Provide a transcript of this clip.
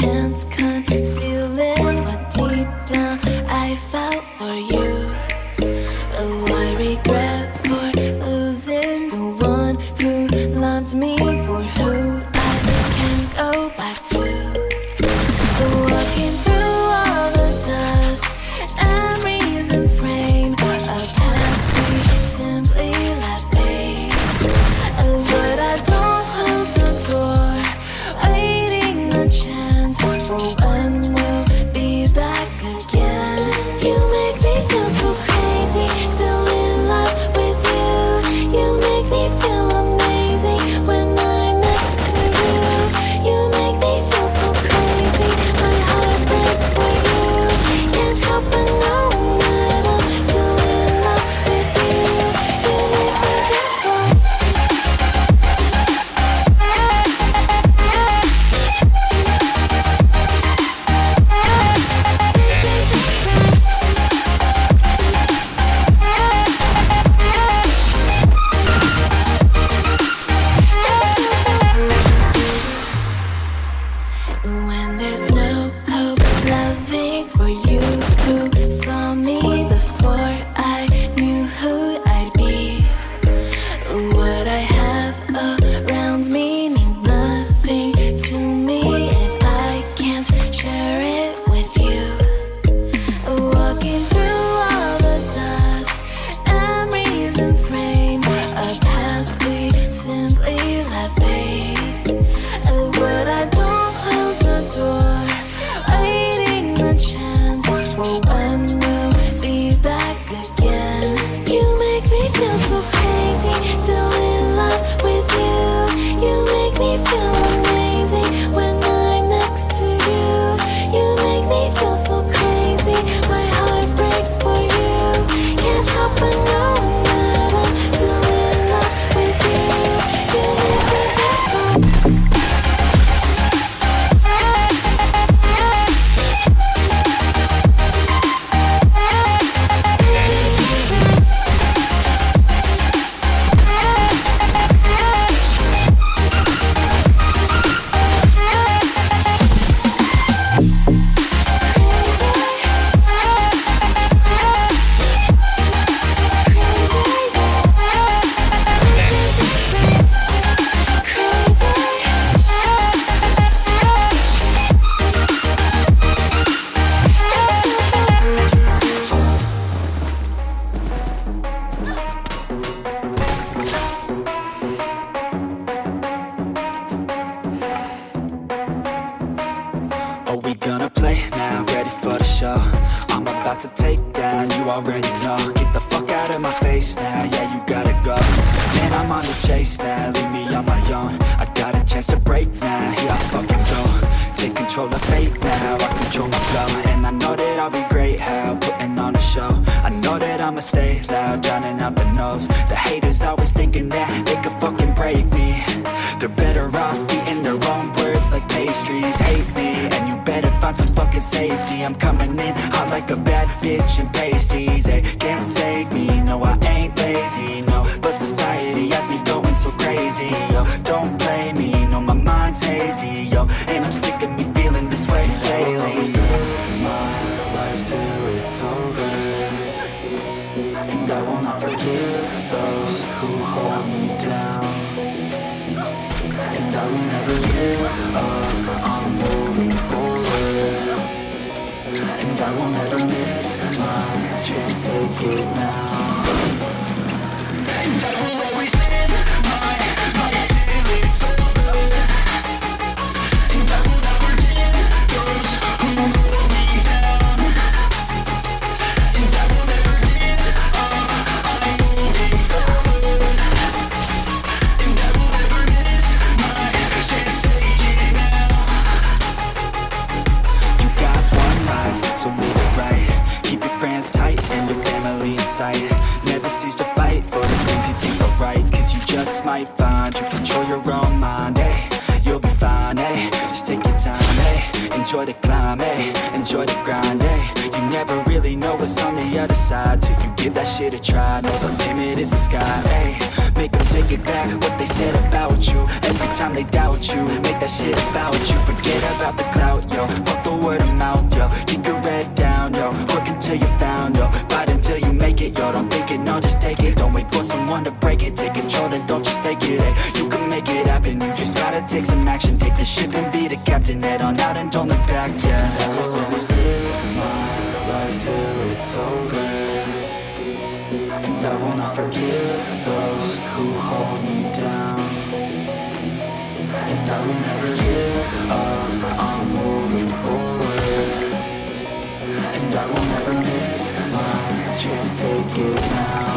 hands conceal it, but deep down I fell for you. Oh, I regret for losing the one who loved me, for who I can go back to. Walking through all the dust and reason frame, a past we simply left me. But I don't close the door, waiting the chance for when we'll be back again. You make me feel so crazy, still in love with you. You make me feel amazing when I'm next to you. You make me feel so crazy, my heart breaks for you. Can't help but know that I'm still in love with you. You make me feel so. When there's no hope, loving for you who saw me before I knew who I'd be. What I have around me means nothing to me if I can't share it with you. Walking through all the dust and reason frame, a past we simply left me. What I don't door, waiting the chance for when we'll be back again. You make me feel so crazy, still in love with you. You make me feel amazing when I'm next to you. You make me feel so crazy, my heart breaks for you. Can't help but know that I'm still in love with you. You make me feel so. I'm about to take down, you already know. Get the fuck out of my face now, yeah, you gotta go. Man, I'm on the chase now, leave me on my own. I got a chance to break now, here I fucking go. Take control of fate now, I control my flow. And I know that I'll be great, how, putting on a show. I know that I'ma stay loud, down and out the nose. The haters always thinking that they could fucking break me. They're better off beating their own words like pastries. Hate me, and you better find some fucking safety. I'm coming in hot like a bad bitch and pasties. They can't save me, no, I ain't lazy, no. But society has me going so crazy, yo. Don't blame me, no, my mind's hazy, yo. And I'm sick of me feeling this way daily. I'll always live my life till it's over, and I will not forgive those who hold me down, and I will never give up on moving forward, and I will never miss my chance, take it now. Never cease to fight for the things you think are right, cause you just might find you control your own mind, eh? You'll be fine, eh? Just take your time, eh? Enjoy the climb, eh? Enjoy the grind, eh? You never really know what's on the other side till you give that shit a try. No, the limit is the sky. Ayy, make them take it back, what they said about you. Every time they doubt you, make that shit about you. Forget about the clout, yo, fuck the word of mouth, yo. Keep your head down, yo, work until you're found, yo. Fight until you make it, yo, don't think it, no, just take it. Don't wait for someone to break it, take control, then don't just take it, ayy. You can make it happen, you just gotta take some action. Take the ship and be the captain, head on out and don't look back, yeah. I will always live my life till it's over, and I will not forgive those who hold me down, and I will never give up, I'm moving forward, and I will never miss my chance, take it now.